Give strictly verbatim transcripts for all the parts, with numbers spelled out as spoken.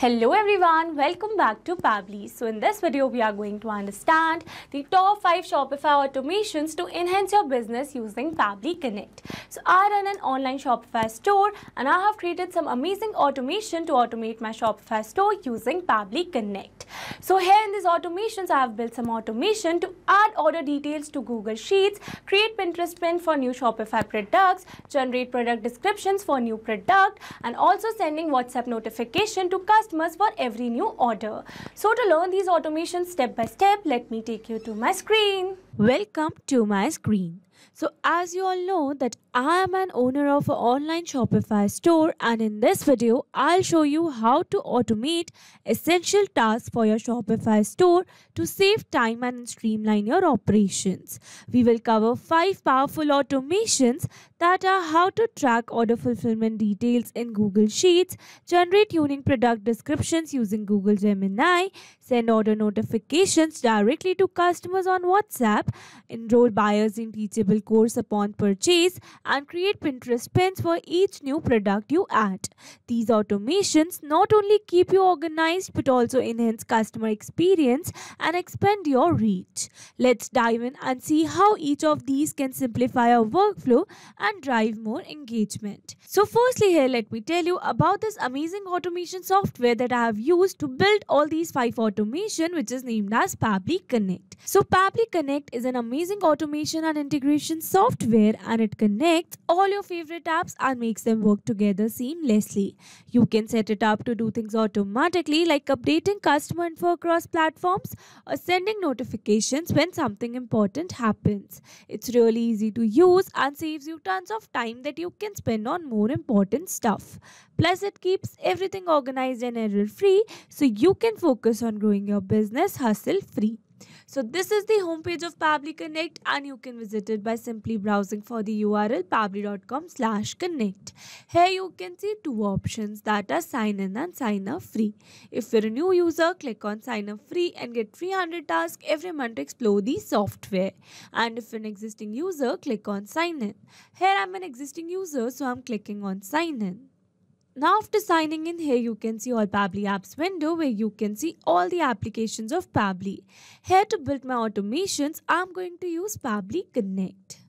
Hello everyone, welcome back to Pabbly. So in this video, we are going to understand the top five Shopify automations to enhance your business using Pabbly Connect. So I run an online Shopify store and I have created some amazing automation to automate my Shopify store using Pabbly Connect. So here in these automations, I have built some automation to add order details to Google Sheets, create Pinterest pin for new Shopify products, generate product descriptions for new product, and also sending WhatsApp notification to customers for every new order. So to learn these automations step by step, let me take you to my screen. Welcome to my screen. So as you all know that I am an owner of an online Shopify store, and in this video, I'll show you how to automate essential tasks for your Shopify store to save time and streamline your operations. We will cover five powerful automations that are how to track order fulfillment details in Google Sheets, generate unique product descriptions using Google Gemini, send order notifications directly to customers on WhatsApp, enroll buyers in Teachable course upon purchase, and create Pinterest pins for each new product you add. These automations not only keep you organized but also enhance customer experience and expand your reach. Let's dive in and see how each of these can simplify our workflow and drive more engagement. So firstly here, let me tell you about this amazing automation software that I have used to build all these five automation, which is named as Pabbly Connect. So Pabbly Connect is an amazing automation and integration software, and it connects all your favorite apps and makes them work together seamlessly. You can set it up to do things automatically, like updating customer info across platforms or sending notifications when something important happens. It's really easy to use and saves you tons of time that you can spend on more important stuff. Plus, it keeps everything organized and error-free, so you can focus on growing your business hustle-free. So this is the homepage of Pabbly Connect, and you can visit it by simply browsing for the U R L pabbly dot com slash connect. Here you can see two options that are sign in and sign up free. If you're a new user, click on sign up free and get three hundred tasks every month to explore the software. And if you're an existing user, click on sign in. Here I'm an existing user, so I'm clicking on sign in. Now after signing in, here you can see all Pabbly apps window where you can see all the applications of Pabbly. Here to build my automations, I'm going to use Pabbly Connect.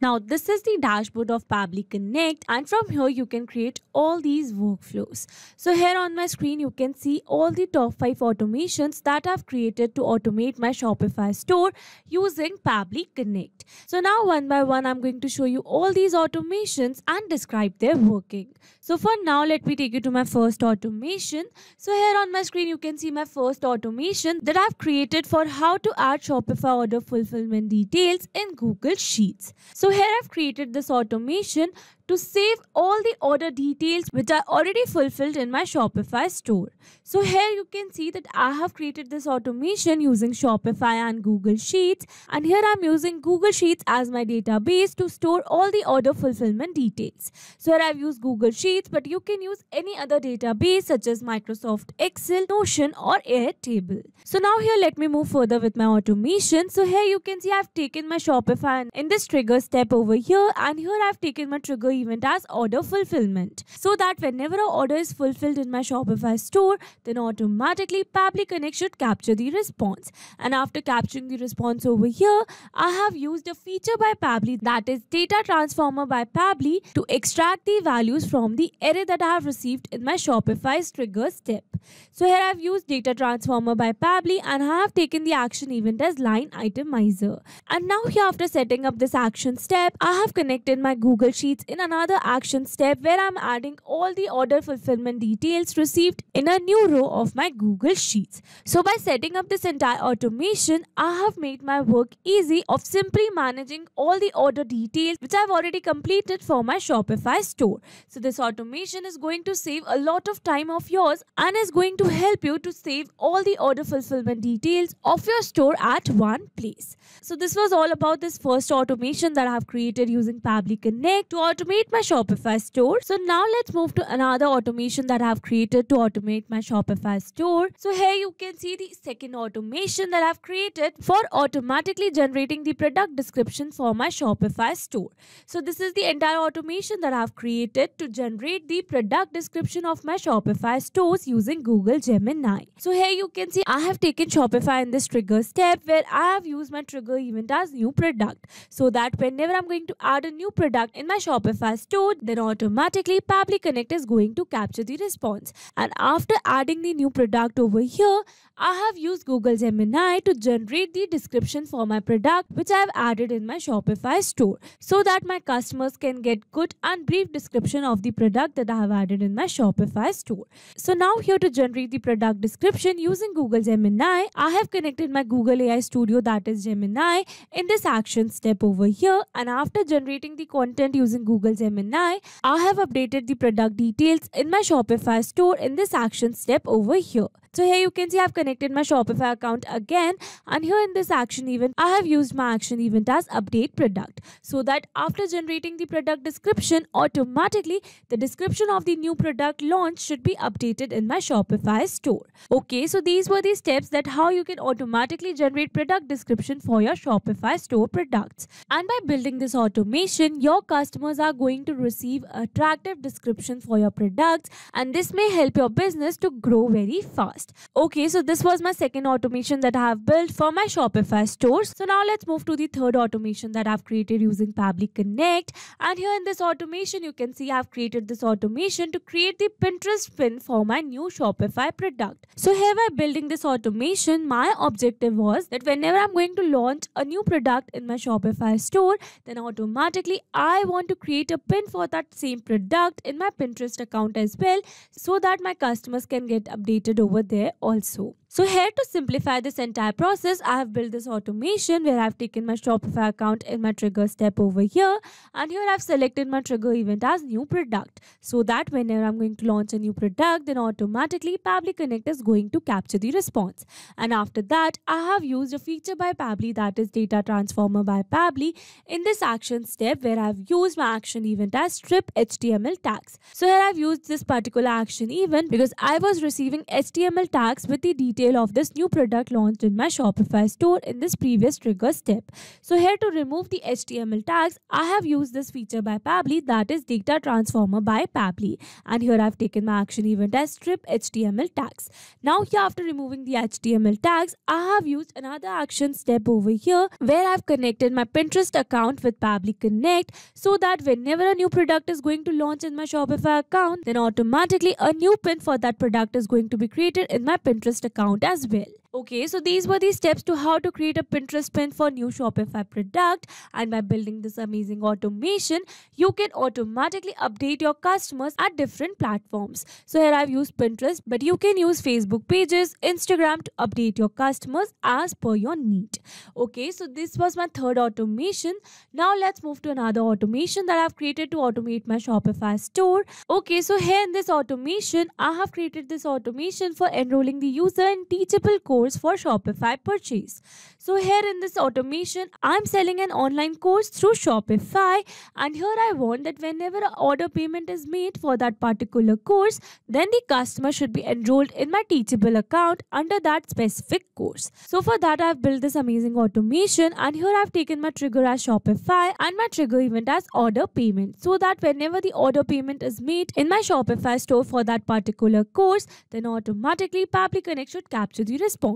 Now this is the dashboard of Pabbly Connect, and from here you can create all these workflows. So here on my screen you can see all the top five automations that I've created to automate my Shopify store using Pabbly Connect. So now one by one I'm going to show you all these automations and describe their working. So for now, let me take you to my first automation. So here on my screen you can see my first automation that I've created for how to add Shopify order fulfillment details in Google Sheets. So So here I've created this automation to save all the order details which are already fulfilled in my Shopify store. So here you can see that I have created this automation using Shopify and Google Sheets, and here I'm using Google Sheets as my database to store all the order fulfillment details. So here I've used Google Sheets, but you can use any other database such as Microsoft Excel, Notion, or Airtable. So now here let me move further with my automation. So here you can see I've taken my Shopify and in this trigger step over here, and here I've taken my trigger event as order fulfillment, so that whenever an order is fulfilled in my Shopify store, then automatically Pabbly Connect should capture the response. And after capturing the response over here, I have used a feature by Pabbly, that is data transformer by Pabbly, to extract the values from the array that I have received in my Shopify's trigger step. So here I've used data transformer by Pabbly, and I have taken the action event as line itemizer. And now here, after setting up this action step, I have connected my Google Sheets in another action step where I'm adding all the order fulfillment details received in a new row of my Google Sheets. So by setting up this entire automation, I have made my work easy of simply managing all the order details which I've already completed for my Shopify store. So this automation is going to save a lot of time of yours and is going to help you to save all the order fulfillment details of your store at one place. So this was all about this first automation that I have created using Pabbly Connect to automate create my Shopify store. So now let's move to another automation that I've created to automate my Shopify store. So here you can see the second automation that I've created for automatically generating the product description for my Shopify store. So this is the entire automation that I've created to generate the product description of my Shopify stores using Google Gemini. So here you can see I have taken Shopify in this trigger step where I have used my trigger event as new product, so that whenever I'm going to add a new product in my Shopify store, then automatically Pabbly Connect is going to capture the response. And after adding the new product over here, I have used Google Gemini to generate the description for my product which I have added in my Shopify store, so that my customers can get good and brief description of the product that I have added in my Shopify store. So now here to generate the product description using Google Gemini, I have connected my Google A I Studio, that is Gemini, in this action step over here, and after generating the content using Google Gemini, I have updated the product details in my Shopify store in this action step over here. So here you can see I have connected my Shopify account again, and here in this action event I have used my action event as update product, so that after generating the product description, automatically the description of the new product launch should be updated in my Shopify store. Okay, so these were the steps that how you can automatically generate product description for your Shopify store products. And by building this automation, your customers are going to receive attractive description for your products, and this may help your business to grow very fast. Okay, so this was my second automation that I have built for my Shopify stores. So now let's move to the third automation that I've created using Pabbly Connect. And here in this automation, you can see I've created this automation to create the Pinterest pin for my new Shopify product. So here by building this automation, my objective was that whenever I'm going to launch a new product in my Shopify store, then automatically I want to create a pin for that same product in my Pinterest account as well, so that my customers can get updated over there also. So here to simplify this entire process, I have built this automation where I have taken my Shopify account in my trigger step over here, and here I have selected my trigger event as new product, so that whenever I'm going to launch a new product, then automatically Pabbly Connect is going to capture the response. And after that, I have used a feature by Pabbly, that is data transformer by Pabbly, in this action step where I have used my action event as strip H T M L tags. So here I have used this particular action event because I was receiving H T M L tags with the details of this new product launched in my Shopify store in this previous trigger step. So here to remove the H T M L tags, I have used this feature by Pabbly, that is data transformer by Pabbly, and here I've taken my action event as strip H T M L tags. Now here after removing the H T M L tags, I have used another action step over here where I've connected my Pinterest account with Pabbly Connect, so that whenever a new product is going to launch in my Shopify account, then automatically a new pin for that product is going to be created in my Pinterest account as well. Okay, so these were the steps to how to create a Pinterest pin for new Shopify product, and by building this amazing automation, you can automatically update your customers at different platforms. So here I've used Pinterest, but you can use Facebook pages, Instagram to update your customers as per your need. Okay, so this was my third automation. Now let's move to another automation that I've created to automate my Shopify store. Okay, so here in this automation, I have created this automation for enrolling the user in Teachable course for Shopify purchase. So here in this automation, I'm selling an online course through Shopify, and here I want that whenever an order payment is made for that particular course, then the customer should be enrolled in my Teachable account under that specific course. So for that, I've built this amazing automation, and here I've taken my trigger as Shopify and my trigger event as order payment, so that whenever the order payment is made in my Shopify store for that particular course, then automatically Pabbly Connect should capture the response.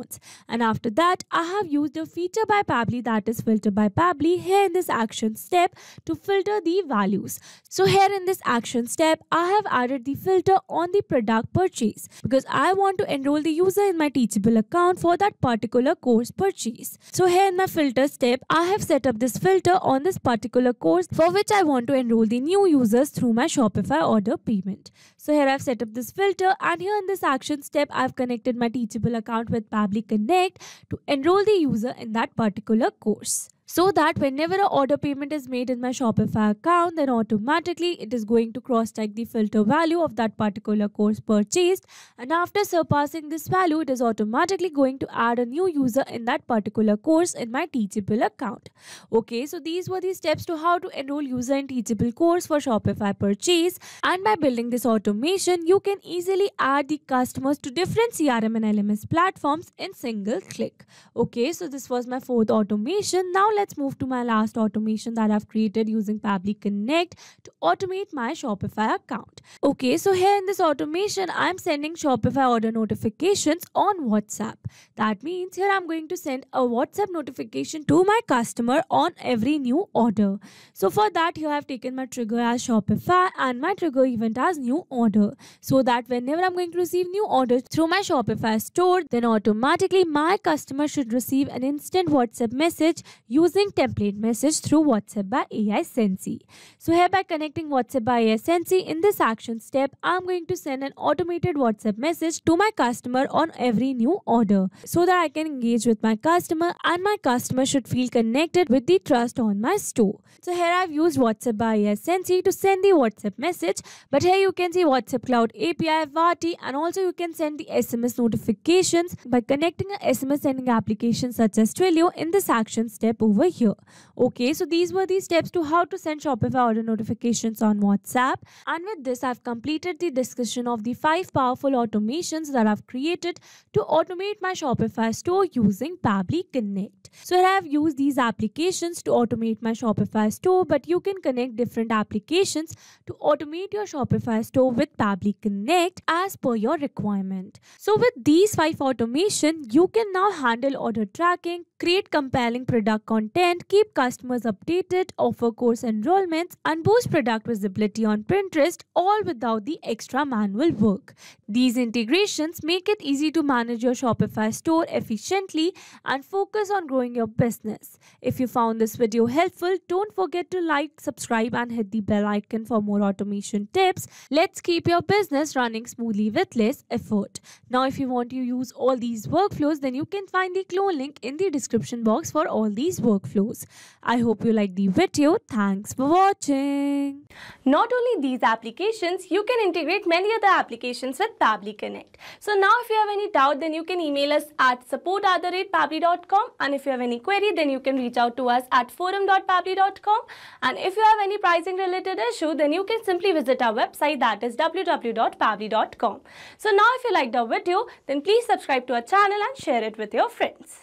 And after that, I have used a feature by Pabbly, that is filter by Pabbly, here in this action step to filter the values. So here in this action step, I have added the filter on the product purchase because I want to enroll the user in my Teachable account for that particular course purchase. So here in my filter step, I have set up this filter on this particular course for which I want to enroll the new users through my Shopify order payment. So here I've set up this filter, and here in this action step, I've connected my Teachable account with Pabbly Connect to enroll the user in that particular course. so that whenever an order payment is made in my Shopify account, then automatically it is going to cross-check the filter value of that particular course purchased, and after surpassing this value, it is automatically going to add a new user in that particular course in my Teachable account. Okay, so these were the steps to how to enroll user in Teachable course for Shopify purchase, and by building this automation, you can easily add the customers to different C R M and L M S platforms in single click. Okay, so this was my fourth automation. Now let's move to my last automation that I've created using Pabbly Connect to automate my Shopify account. Okay, so here in this automation, I'm sending Shopify order notifications on WhatsApp. That means here I'm going to send a WhatsApp notification to my customer on every new order. So for that, here I've taken my trigger as Shopify and my trigger event as new order, so that whenever I'm going to receive new orders through my Shopify store, then automatically my customer should receive an instant WhatsApp message using template message through WhatsApp by AiSensy. So here by connecting WhatsApp by AiSensy, in this action step, I'm going to send an automated WhatsApp message to my customer on every new order, so that I can engage with my customer and my customer should feel connected with the trust on my store. So here I've used WhatsApp by AiSensy to send the WhatsApp message, but here you can see WhatsApp Cloud A P I, Vati, and also you can send the S M S notifications by connecting an S M S sending application such as Twilio in this action step over here. Okay, so these were the steps to how to send Shopify order notifications on WhatsApp, and with this I've completed the discussion of the five powerful automations that I've created to automate my Shopify store using Pabbly Connect. So here I've used these applications to automate my Shopify store, but you can connect different applications to automate your Shopify store with Pabbly Connect as per your requirement. So with these five automation, you can now handle order tracking, create compelling product content, keep customers updated, offer course enrollments, and boost product visibility on Pinterest, all without the extra manual work. These integrations make it easy to manage your Shopify store efficiently and focus on growing your business. If you found this video helpful, don't forget to like, subscribe, and hit the bell icon for more automation tips. Let's keep your business running smoothly with less effort. Now, if you want to use all these workflows, then you can find the Clone link in the description box for all these workflows. I hope you liked the video. Thanks for watching. Not only these applications, you can integrate many other applications with Pabbly Connect. So now if you have any doubt, then you can email us at support at pabbly dot com, and if you have any query, then you can reach out to us at forum dot pabbly dot com, and if you have any pricing related issue, then you can simply visit our website, that is w w w dot pabbly dot com. So now if you liked our video, then please subscribe to our channel and share it with your friends.